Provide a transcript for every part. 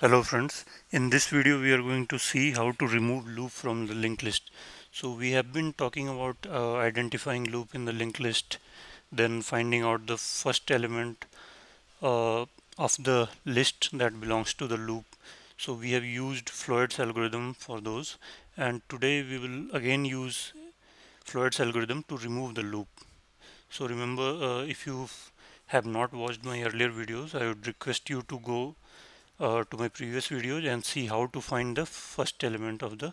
Hello friends, in this video we are going to see how to remove loop from the linked list. So we have been talking about identifying loop in the linked list, then finding out the first element of the list that belongs to the loop. So we have used Floyd's algorithm for those, and today we will again use Floyd's algorithm to remove the loop. So remember, if you have not watched my earlier videos, I would request you to go to my previous videos and see how to find the first element of the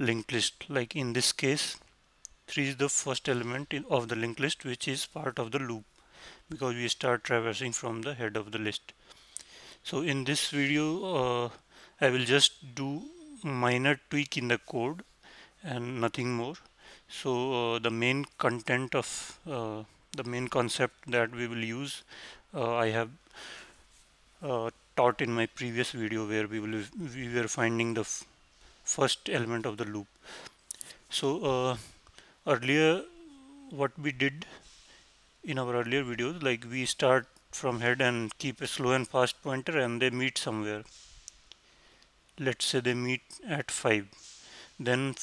linked list. Like in this case, 3 is the first element of the linked list, which is part of the loop, because we start traversing from the head of the list. So in this video, I will just do minor tweak in the code and nothing more. So the main content of the main concept that we will use, I have taught in my previous video, where we were finding the first element of the loop. So earlier, what we did in our earlier videos, like we start from head and keep a slow and fast pointer, and they meet somewhere. Let's say they meet at 5. Then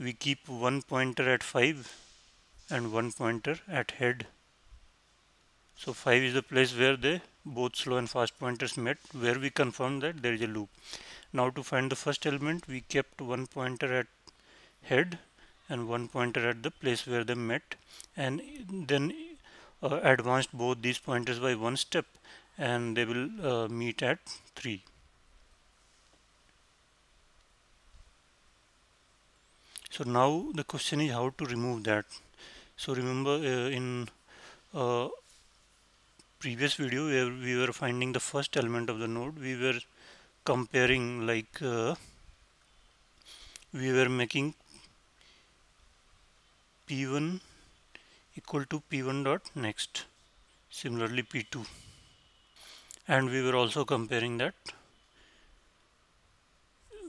we keep one pointer at 5 and one pointer at head. So 5 is the place where they both slow and fast pointers met, where we confirm that there is a loop. Now to find the first element, we kept one pointer at head and one pointer at the place where they met, and then advanced both these pointers by one step, and they will meet at 3. So now the question is how to remove that. So remember, in previous video where we were finding the first element of the node, we were comparing, like we were making p1 equal to p1 dot next, similarly p2, and we were also comparing that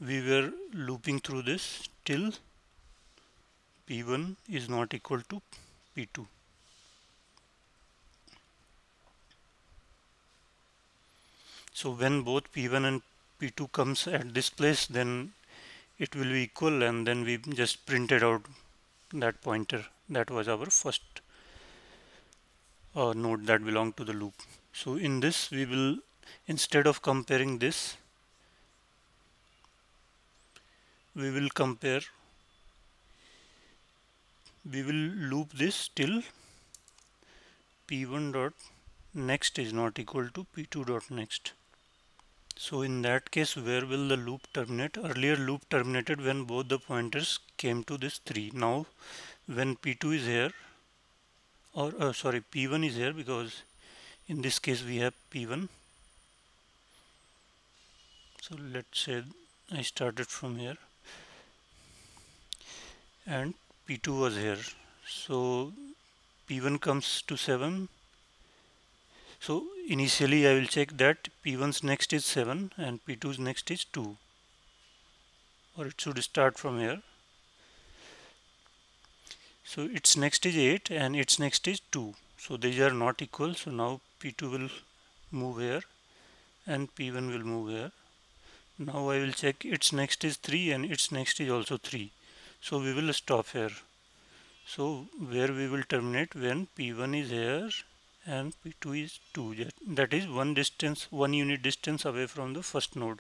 we were looping through this till p1 is not equal to p2. So when both p1 and p2 comes at this place, then it will be equal, and then we just printed out that pointer. That was our first node that belonged to the loop. So in this, we will, instead of comparing this, we will compare, we will loop this till p1 dot next is not equal to p2 dot next. So in that case, where will the loop terminate? Earlier loop terminated when both the pointers came to this 3. Now when p2 is here, or sorry, p1 is here, because in this case we have p1. So let's say I started from here and p2 was here. So p1 comes to 7. So initially I will check that p1's next is 7 and p2's next is 2, or it should start from here. So its next is 8 and its next is 2. So these are not equal. So now p2 will move here and p1 will move here. Now I will check its next is 3 and its next is also 3. So we will stop here. So where we will terminate, when p1 is here and p2 is 2, that is one unit distance away from the first node.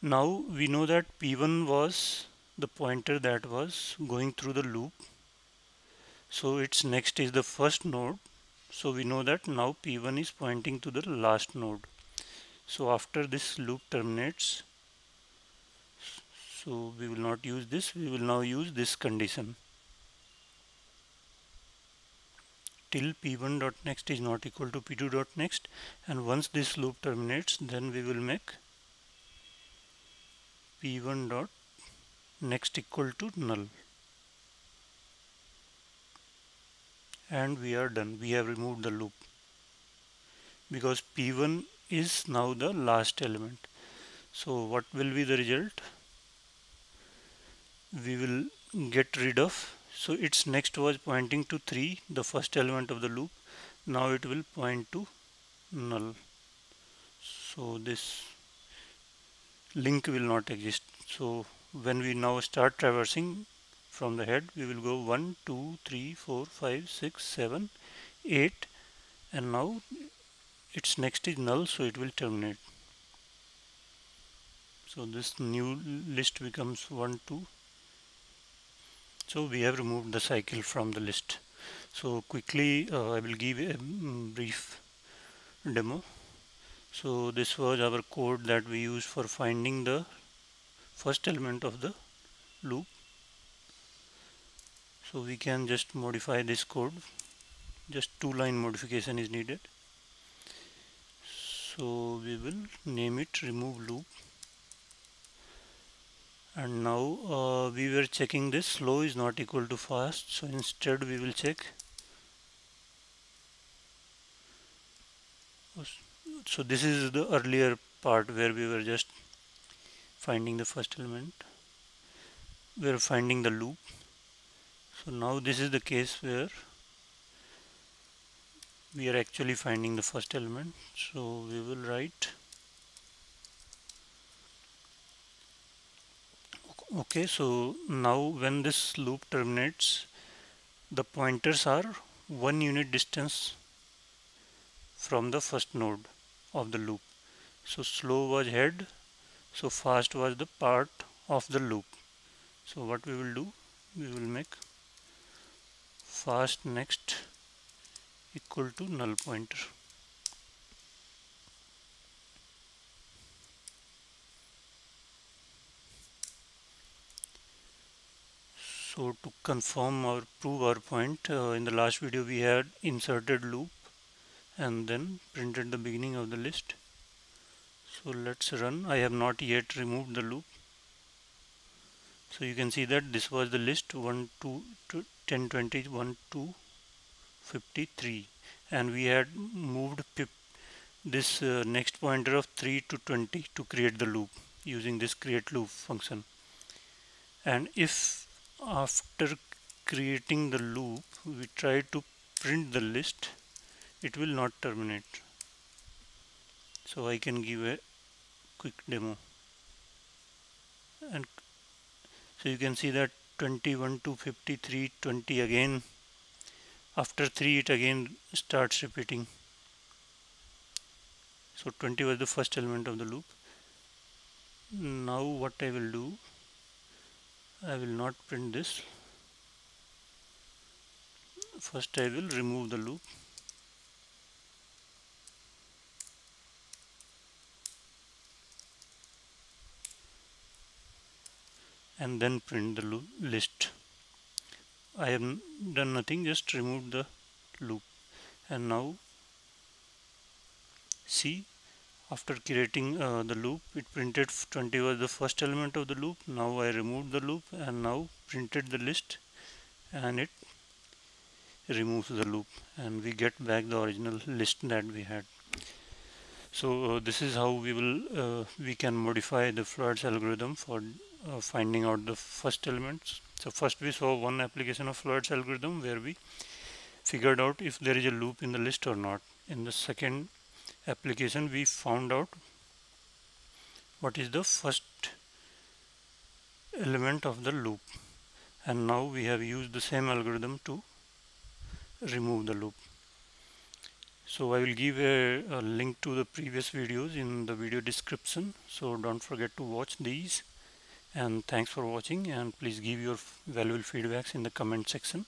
Now we know that p1 was the pointer that was going through the loop, so its next is the first node. So we know that now p1 is pointing to the last node. So after this loop terminates, so we will not use this, we will now use this condition, till p1 dot next is not equal to p2 dot next, and once this loop terminates, then we will make p1 dot next equal to null, and we are done. We have removed the loop because p1 is now the last element. So what will be the result? We will get rid of, so its next was pointing to 3, the first element of the loop. Now it will point to null. so this link will not exist. So when we now start traversing from the head, we will go 1, 2, 3, 4, 5, 6, 7, 8, and now its next is null, so it will terminate. So this new list becomes 1, 2. So we have removed the cycle from the list. So quickly I will give a brief demo. So this was our code that we used for finding the first element of the loop. So we can just modify this code, just 2-line modification is needed. So we will name it remove loop. And now we were checking this slow is not equal to fast, so instead we will check. So this is the earlier part where we were just finding the first element, we are finding the loop. So now this is the case where we are actually finding the first element. So we will write okay. So now when this loop terminates, the pointers are 1 unit distance from the first node of the loop. So slow was head, so fast was the part of the loop. So what we will do, we will make fast next equal to null pointer. So to confirm or prove our point, in the last video we had inserted loop and then printed the beginning of the list. So let's run. I have not yet removed the loop. So you can see that this was the list 1, 2, 10, 20, 1, 2, 53, and we had moved this next pointer of 3 to 20 to create the loop using this create loop function. And if after creating the loop we try to print the list, it will not terminate. So I can give a quick demo, and so you can see that 21 to 53, 20 again, after 3 it again starts repeating. So 20 was the first element of the loop. Now what I will do, I will not print this. First I will remove the loop. And then print the loop list. I have done nothing, just removed the loop. And now see, after creating the loop, it printed 20 was the first element of the loop. Now I removed the loop and now printed the list, and it removes the loop, and we get back the original list that we had. So this is how we will we can modify the Floyd's algorithm for finding out the first elements. So first we saw one application of Floyd's algorithm where we figured out if there is a loop in the list or not. In the second application we found out what is the first element of the loop, and now we have used the same algorithm to remove the loop. So I will give a link to the previous videos in the video description, so don't forget to watch these, and thanks for watching, and please give your valuable feedbacks in the comment section.